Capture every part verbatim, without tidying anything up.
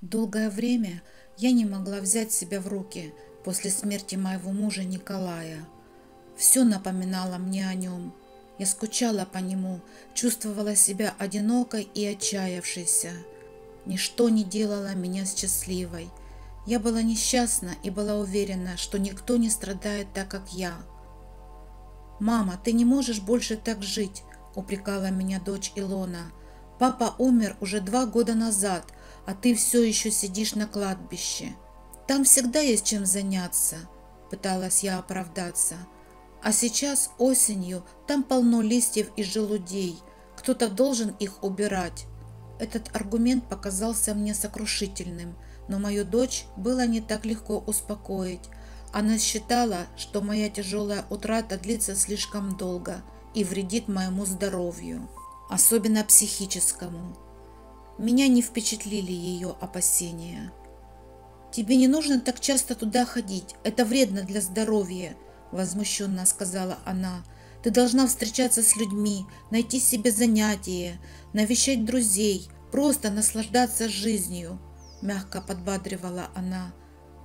Долгое время я не могла взять себя в руки после смерти моего мужа Николая. Все напоминало мне о нем. Я скучала по нему, чувствовала себя одинокой и отчаявшейся. Ничто не делало меня счастливой. Я была несчастна и была уверена, что никто не страдает так, как я. «Мама, ты не можешь больше так жить», – упрекала меня дочь Илона. «Папа умер уже два года назад, а ты все еще сидишь на кладбище. Там всегда есть чем заняться», – пыталась я оправдаться. «А сейчас осенью там полно листьев и желудей. Кто-то должен их убирать». Этот аргумент показался мне сокрушительным, но мою дочь было не так легко успокоить. Она считала, что моя тяжелая утрата длится слишком долго и вредит моему здоровью, особенно психическому. Меня не впечатлили ее опасения. «Тебе не нужно так часто туда ходить, это вредно для здоровья», – возмущенно сказала она. «Ты должна встречаться с людьми, найти себе занятие, навещать друзей, просто наслаждаться жизнью», – мягко подбадривала она.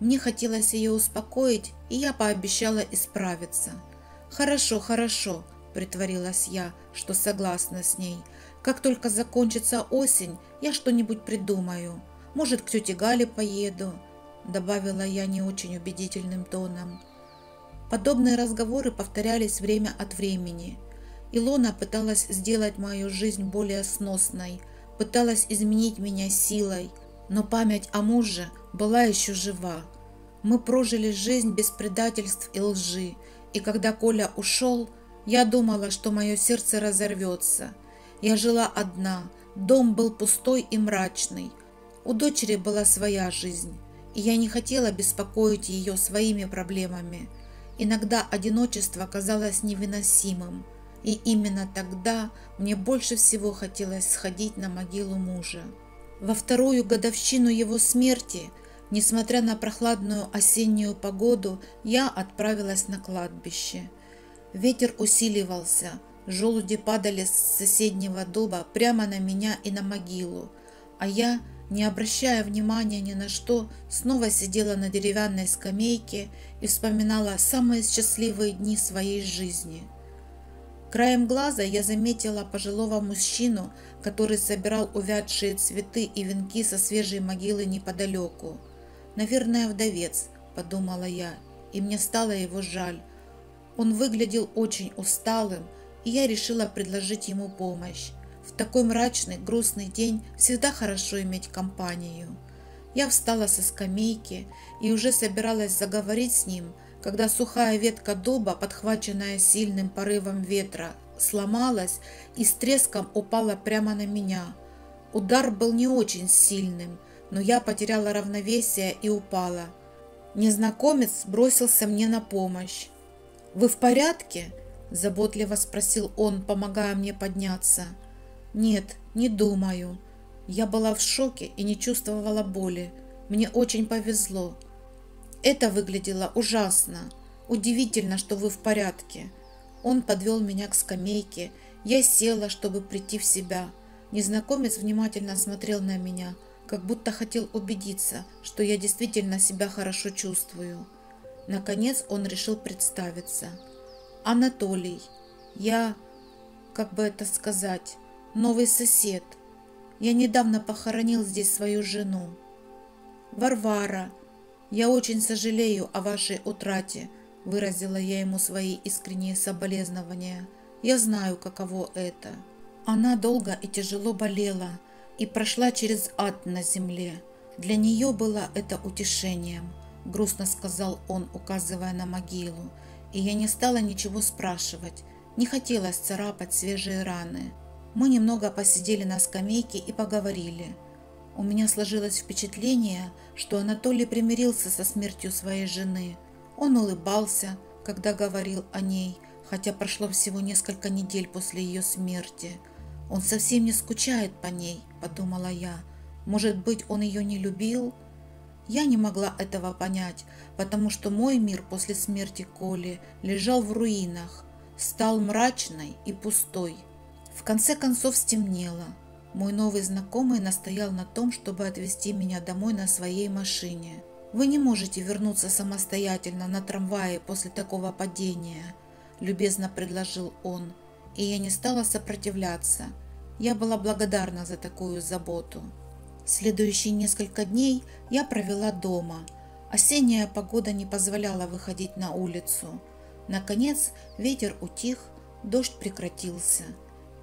Мне хотелось ее успокоить, и я пообещала исправиться. «Хорошо, хорошо», – притворилась я, что согласна с ней. «Как только закончится осень, я что-нибудь придумаю. Может, к тете Гале поеду», – добавила я не очень убедительным тоном. Подобные разговоры повторялись время от времени. Илона пыталась сделать мою жизнь более сносной, пыталась изменить меня силой, но память о муже была еще жива. Мы прожили жизнь без предательств и лжи, и когда Коля ушел, я думала, что мое сердце разорвется. Я жила одна, дом был пустой и мрачный. У дочери была своя жизнь, и я не хотела беспокоить ее своими проблемами. Иногда одиночество казалось невыносимым, и именно тогда мне больше всего хотелось сходить на могилу мужа. Во вторую годовщину его смерти, несмотря на прохладную осеннюю погоду, я отправилась на кладбище. Ветер усиливался, желуди падали с соседнего дуба прямо на меня и на могилу, а я, не обращая внимания ни на что, снова сидела на деревянной скамейке и вспоминала самые счастливые дни своей жизни. Краем глаза я заметила пожилого мужчину, который собирал увядшие цветы и венки со свежей могилы неподалеку. «Наверное, вдовец», – подумала я, и мне стало его жаль. Он выглядел очень усталым, и я решила предложить ему помощь. В такой мрачный, грустный день всегда хорошо иметь компанию. Я встала со скамейки и уже собиралась заговорить с ним, когда сухая ветка дуба, подхваченная сильным порывом ветра, сломалась и с треском упала прямо на меня. Удар был не очень сильным, но я потеряла равновесие и упала. Незнакомец бросился мне на помощь. «Вы в порядке?» – заботливо спросил он, помогая мне подняться. «Нет, не думаю». Я была в шоке и не чувствовала боли. Мне очень повезло. «Это выглядело ужасно. Удивительно, что вы в порядке». Он подвел меня к скамейке. Я села, чтобы прийти в себя. Незнакомец внимательно смотрел на меня, как будто хотел убедиться, что я действительно себя хорошо чувствую. Наконец он решил представиться. «Анатолий. Я... как бы это сказать... новый сосед. Я недавно похоронил здесь свою жену. Варвара. Я очень сожалею о вашей утрате», – выразила я ему свои искренние соболезнования. «Я знаю, каково это». Она долго и тяжело болела и прошла через ад на земле. «Для нее было это утешением», – грустно сказал он, указывая на могилу. И я не стала ничего спрашивать, не хотелось царапать свежие раны. Мы немного посидели на скамейке и поговорили. У меня сложилось впечатление, что Анатолий примирился со смертью своей жены. Он улыбался, когда говорил о ней, хотя прошло всего несколько недель после ее смерти. «Он совсем не скучает по ней», – подумала я. «Может быть, он ее не любил?» Я не могла этого понять, потому что мой мир после смерти Коли лежал в руинах, стал мрачной и пустой. В конце концов стемнело. Мой новый знакомый настоял на том, чтобы отвезти меня домой на своей машине. «Вы не можете вернуться самостоятельно на трамвае после такого падения», – любезно предложил он, и я не стала сопротивляться. Я была благодарна за такую заботу. Следующие несколько дней я провела дома. Осенняя погода не позволяла выходить на улицу. Наконец ветер утих, дождь прекратился.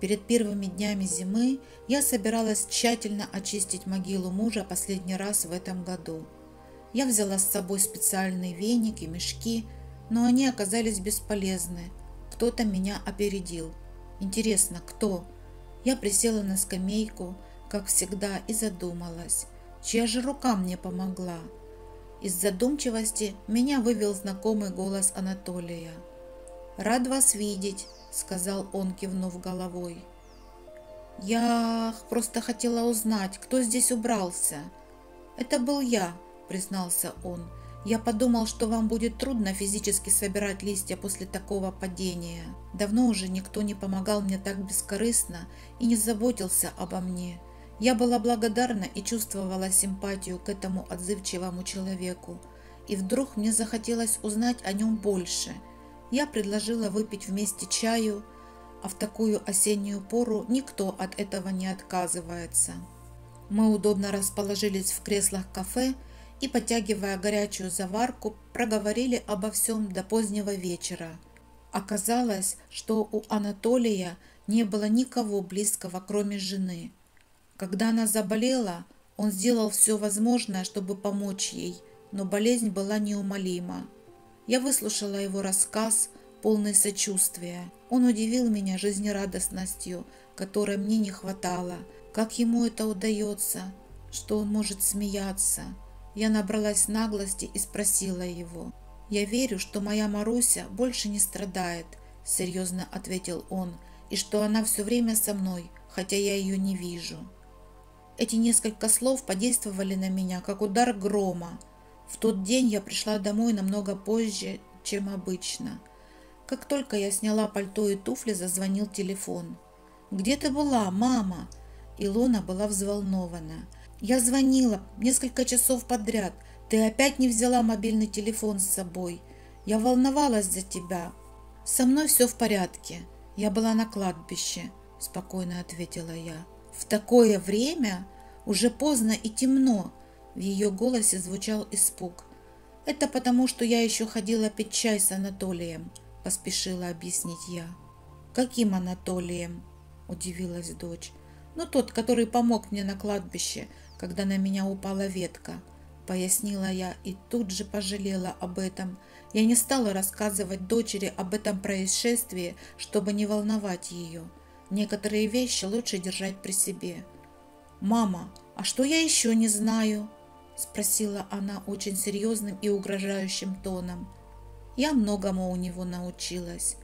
Перед первыми днями зимы я собиралась тщательно очистить могилу мужа последний раз в этом году. Я взяла с собой специальные веники и мешки, но они оказались бесполезны. Кто-то меня опередил. Интересно, кто? Я присела на скамейку, как всегда, и задумалась, чья же рука мне помогла. Из задумчивости меня вывел знакомый голос Анатолия. «Рад вас видеть», – сказал он, кивнув головой. «Я просто хотела узнать, кто здесь убрался». «Это был я», – признался он. «Я подумал, что вам будет трудно физически собирать листья после такого падения. Давно уже никто не помогал мне так бескорыстно и не заботился обо мне. Я была благодарна и чувствовала симпатию к этому отзывчивому человеку. И вдруг мне захотелось узнать о нем больше. Я предложила выпить вместе чаю, а в такую осеннюю пору никто от этого не отказывается». Мы удобно расположились в креслах кафе и, потягивая горячую заварку, проговорили обо всем до позднего вечера. Оказалось, что у Анатолия не было никого близкого, кроме жены. Когда она заболела, он сделал все возможное, чтобы помочь ей, но болезнь была неумолима. Я выслушала его рассказ, полный сочувствия. Он удивил меня жизнерадостностью, которой мне не хватало. Как ему это удается, что он может смеяться? Я набралась наглости и спросила его. «Я верю, что моя Маруся больше не страдает», – серьезно ответил он, «и что она все время со мной, хотя я ее не вижу». Эти несколько слов подействовали на меня, как удар грома. В тот день я пришла домой намного позже, чем обычно. Как только я сняла пальто и туфли, зазвонил телефон. «Где ты была, мама?» Илона была взволнована. «Я звонила несколько часов подряд. Ты опять не взяла мобильный телефон с собой. Я волновалась за тебя». «Со мной все в порядке. Я была на кладбище», – спокойно ответила я. «В такое время? Уже поздно и темно». В ее голосе звучал испуг. «Это потому, что я еще ходила пить чай с Анатолием», – поспешила объяснить я. «Каким Анатолием?» – удивилась дочь. «Ну, тот, который помог мне на кладбище, когда на меня упала ветка», – пояснила я и тут же пожалела об этом. Я не стала рассказывать дочери об этом происшествии, чтобы не волновать ее. Некоторые вещи лучше держать при себе. «Мама, а что я еще не знаю?» – спросила она очень серьезным и угрожающим тоном. Я многому у него научилась.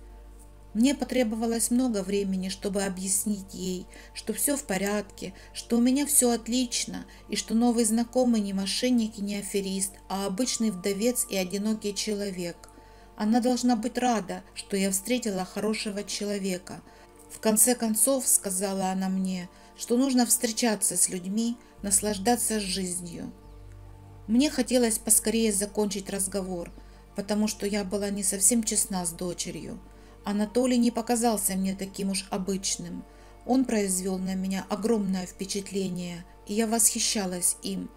Мне потребовалось много времени, чтобы объяснить ей, что все в порядке, что у меня все отлично, и что новый знакомый не мошенник и не аферист, а обычный вдовец и одинокий человек. Она должна быть рада, что я встретила хорошего человека. В конце концов, сказала она мне, что нужно встречаться с людьми, наслаждаться жизнью. Мне хотелось поскорее закончить разговор, потому что я была не совсем честна с дочерью. Анатолий не показался мне таким уж обычным. Он произвел на меня огромное впечатление, и я восхищалась им.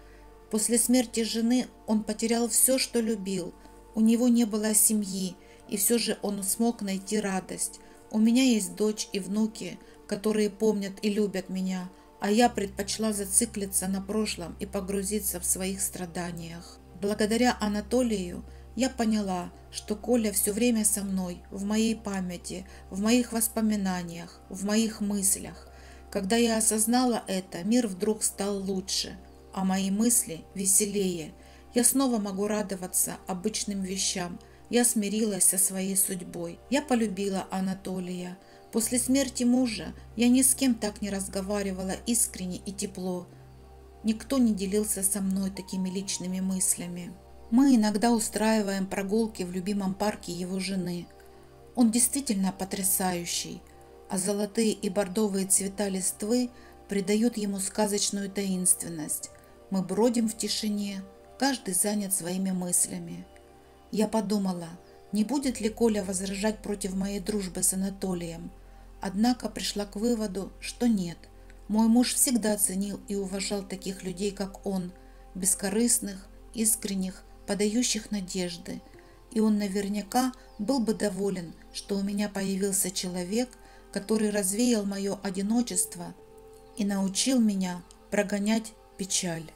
После смерти жены он потерял все, что любил. У него не было семьи, и все же он смог найти радость. У меня есть дочь и внуки, которые помнят и любят меня, а я предпочла зациклиться на прошлом и погрузиться в своих страданиях. Благодаря Анатолию я поняла, что Коля все время со мной, в моей памяти, в моих воспоминаниях, в моих мыслях. Когда я осознала это, мир вдруг стал лучше, а мои мысли веселее. Я снова могу радоваться обычным вещам. Я смирилась со своей судьбой. Я полюбила Анатолия. После смерти мужа я ни с кем так не разговаривала искренне и тепло. Никто не делился со мной такими личными мыслями. Мы иногда устраиваем прогулки в любимом парке его жены. Он действительно потрясающий, а золотые и бордовые цвета листвы придает ему сказочную таинственность. Мы бродим в тишине, каждый занят своими мыслями. Я подумала, не будет ли Коля возражать против моей дружбы с Анатолием, однако пришла к выводу, что нет. Мой муж всегда ценил и уважал таких людей, как он, бескорыстных, искренних, подающих надежды, и он наверняка был бы доволен, что у меня появился человек, который развеял мое одиночество и научил меня прогонять печаль.